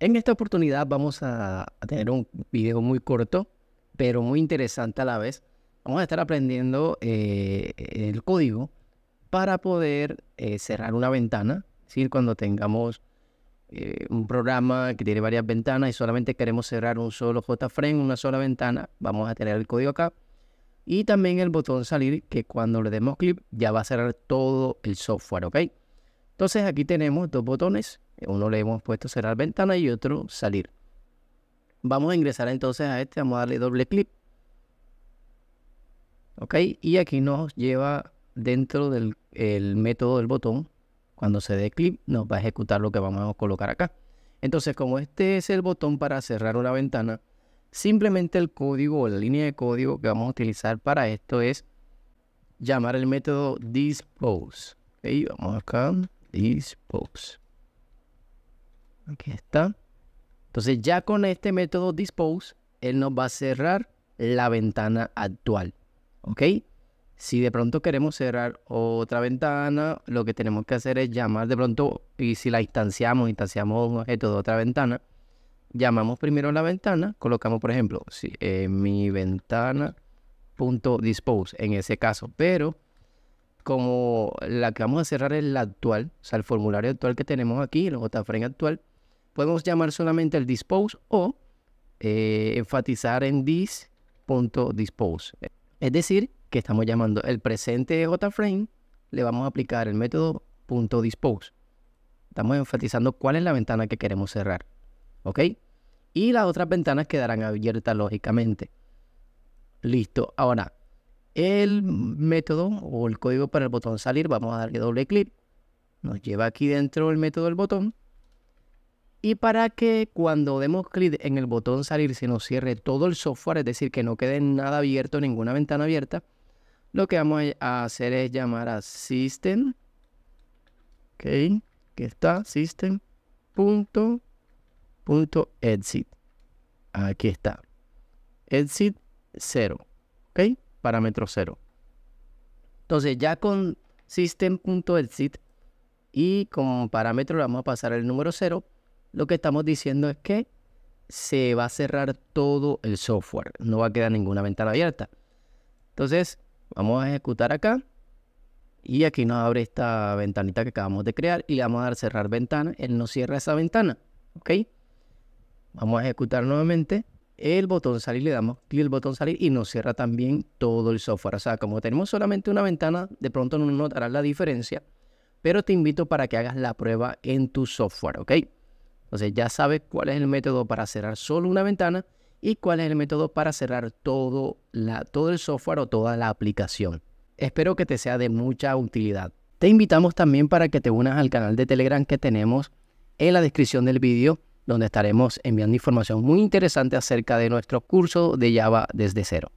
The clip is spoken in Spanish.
En esta oportunidad vamos a tener un video muy corto, pero muy interesante a la vez. Vamos a estar aprendiendo el código para poder cerrar una ventana. Es decir, cuando tengamos un programa que tiene varias ventanas y solamente queremos cerrar un solo JFrame, una sola ventana, vamos a tener el código acá. Y también el botón salir, que cuando le demos clic ya va a cerrar todo el software, ¿ok? Entonces aquí tenemos dos botones, uno le hemos puesto cerrar ventana y otro salir. Vamos a ingresar entonces a este, vamos a darle doble clic. Ok, y aquí nos lleva dentro del método del botón. Cuando se dé clic nos va a ejecutar lo que vamos a colocar acá. Entonces como este es el botón para cerrar una ventana, simplemente el código o la línea de código que vamos a utilizar para esto es llamar el método dispose. Okay, vamos acá, dispose. Aquí está. Entonces ya con este método dispose, él nos va a cerrar la ventana actual. ¿Ok? Si de pronto queremos cerrar otra ventana, lo que tenemos que hacer es llamar de pronto, y si la instanciamos un objeto de otra ventana, llamamos primero la ventana, colocamos por ejemplo mi ventana.dispose en ese caso, pero como la que vamos a cerrar es la actual, o sea el formulario actual que tenemos aquí, el JFrame actual, podemos llamar solamente el dispose o enfatizar en this.dispose. Es decir, que estamos llamando el presente de JFrame, le vamos a aplicar el método .dispose. Estamos enfatizando cuál es la ventana que queremos cerrar. ¿Ok? Y las otras ventanas quedarán abiertas lógicamente. Listo. Ahora, el método o el código para el botón salir, vamos a darle doble clic. Nos lleva aquí dentro el método del botón. Y para que cuando demos clic en el botón salir se nos cierre todo el software, es decir, que no quede nada abierto, ninguna ventana abierta, lo que vamos a hacer es llamar a System. Ok, aquí está, System.exit. Aquí está. Exit 0. ¿Ok? Parámetro 0. Entonces ya con System.exit y con parámetro le vamos a pasar el número 0. Lo que estamos diciendo es que se va a cerrar todo el software. No va a quedar ninguna ventana abierta. Entonces vamos a ejecutar acá. Y aquí nos abre esta ventanita que acabamos de crear. Y le vamos a dar cerrar ventana. Él nos cierra esa ventana. ¿Ok? Vamos a ejecutar nuevamente el botón salir, le damos clic al botón salir y nos cierra también todo el software. O sea, como tenemos solamente una ventana, de pronto no notarás la diferencia, pero te invito para que hagas la prueba en tu software, ¿ok? Entonces ya sabes cuál es el método para cerrar solo una ventana y cuál es el método para cerrar todo el software o toda la aplicación. Espero que te sea de mucha utilidad. Te invitamos también para que te unas al canal de Telegram que tenemos en la descripción del vídeo, donde estaremos enviando información muy interesante acerca de nuestro curso de Java desde cero.